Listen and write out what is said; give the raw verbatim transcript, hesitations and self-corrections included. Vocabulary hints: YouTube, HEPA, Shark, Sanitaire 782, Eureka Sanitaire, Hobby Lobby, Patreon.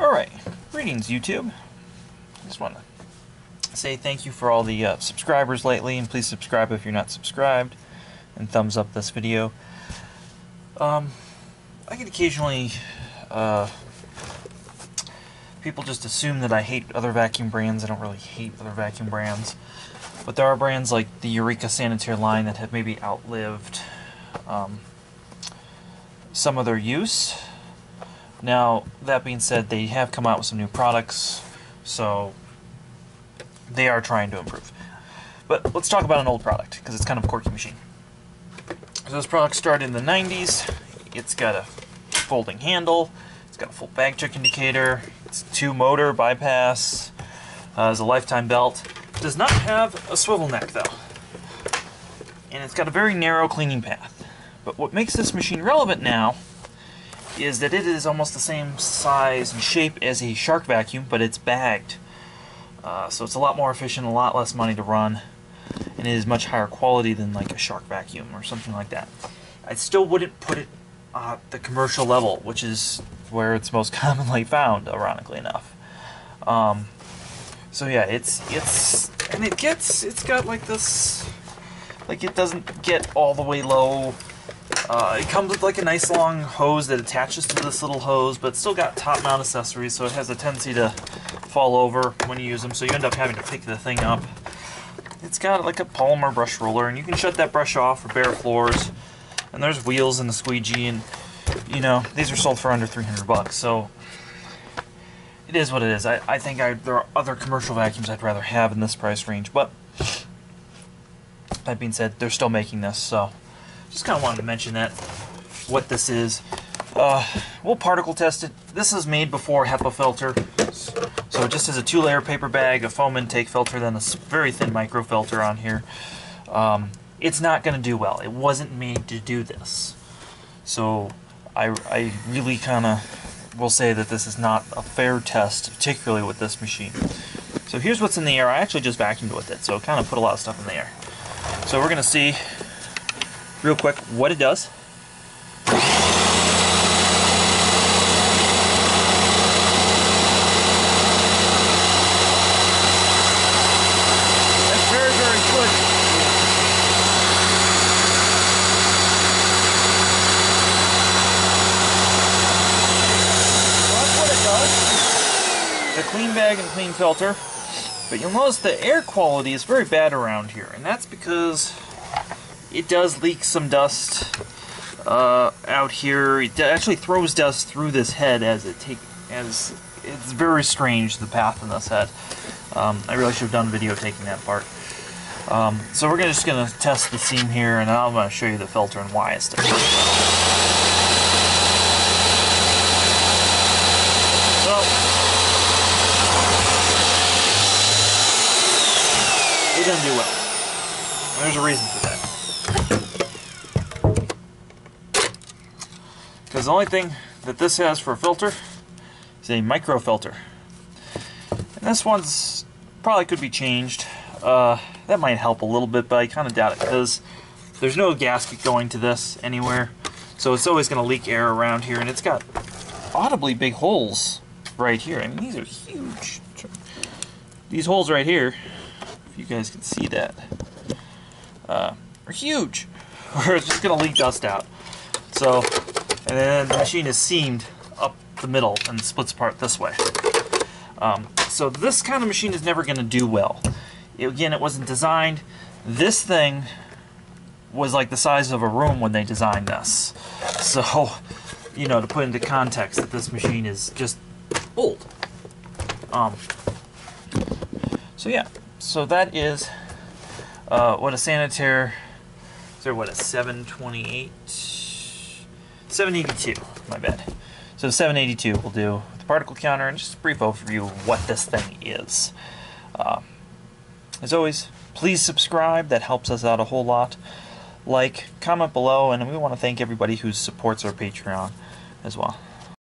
Alright, greetings YouTube. Just want to say thank you for all the uh, subscribers lately, and please subscribe if you're not subscribed, and thumbs up this video. Um, I get occasionally, uh, people just assume that I hate other vacuum brands. I don't really hate other vacuum brands, but there are brands like the Eureka Sanitaire line that have maybe outlived um, some of their use. Now, that being said, they have come out with some new products, so they are trying to improve. But let's talk about an old product, because it's kind of a quirky machine. So this product started in the nineties. It's got a folding handle, it's got a full bag check indicator, it's two motor bypass, uh, there's a lifetime belt. It does not have a swivel neck, though. And it's got a very narrow cleaning path. But what makes this machine relevant now is that it is almost the same size and shape as a Shark vacuum, but it's bagged. Uh, so it's a lot more efficient, a lot less money to run, and it is much higher quality than like a Shark vacuum or something like that. I still wouldn't put it at uh, the commercial level, which is where it's most commonly found, ironically enough. Um, so yeah, it's, it's, and it gets, it's got like this, like it doesn't get all the way low. Uh, it comes with like a nice long hose that attaches to this little hose, but it's still got top mount accessories, so it has a tendency to fall over when you use them, so you end up having to pick the thing up. It's got like a polymer brush roller, and you can shut that brush off for bare floors, and there's wheels and a squeegee, and you know, these are sold for under three hundred bucks, so it is what it is. I, I think I, there are other commercial vacuums I'd rather have in this price range, but that being said, they're still making this, so just kind of wanted to mention that, what this is. Uh, we'll particle test it. This is made before HEPA filter, so it just has a two-layer paper bag, a foam intake filter, then a very thin micro filter on here. Um, it's not going to do well. It wasn't made to do this, so I, I really kind of will say that this is not a fair test, particularly with this machine. So here's what's in the air. I actually just vacuumed with it, so kind of put a lot of stuff in the air. So we're going to see real quick what it does. That's very, very good. That's what it does. The clean bag and clean filter. But you'll notice the air quality is very bad around here, and that's because it does leak some dust uh, out here. It actually throws dust through this head as it take as it's very strange, the path in this head. Um, I really should have done a video taking that part. Um, so we're gonna, just going to test the seam here, and I'm going to show you the filter and why it's different. So it doesn't do well. There's a reason for that. Because the only thing that this has for a filter is a micro filter, and this one's probably could be changed. Uh, that might help a little bit, but I kind of doubt it because there's no gasket going to this anywhere, so it's always going to leak air around here, and it's got audibly big holes right here. I mean, these are huge. These holes right here, if you guys can see that, uh, are huge. Or it's just going to leak dust out. So. And then the machine is seamed up the middle and splits apart this way. Um, so this kind of machine is never going to do well. It, again, it wasn't designed. This thing was like the size of a room when they designed this. So, you know, to put into context that this machine is just old. Um, so yeah, so that is uh, what a Sanitaire, is there what, a seven twenty-eight? seven eighty-two, my bad. So seven eighty-two will do with the particle counter, and just a brief overview of what this thing is. Uh, as always, please subscribe. That helps us out a whole lot. Like, comment below, and we want to thank everybody who supports our Patreon as well.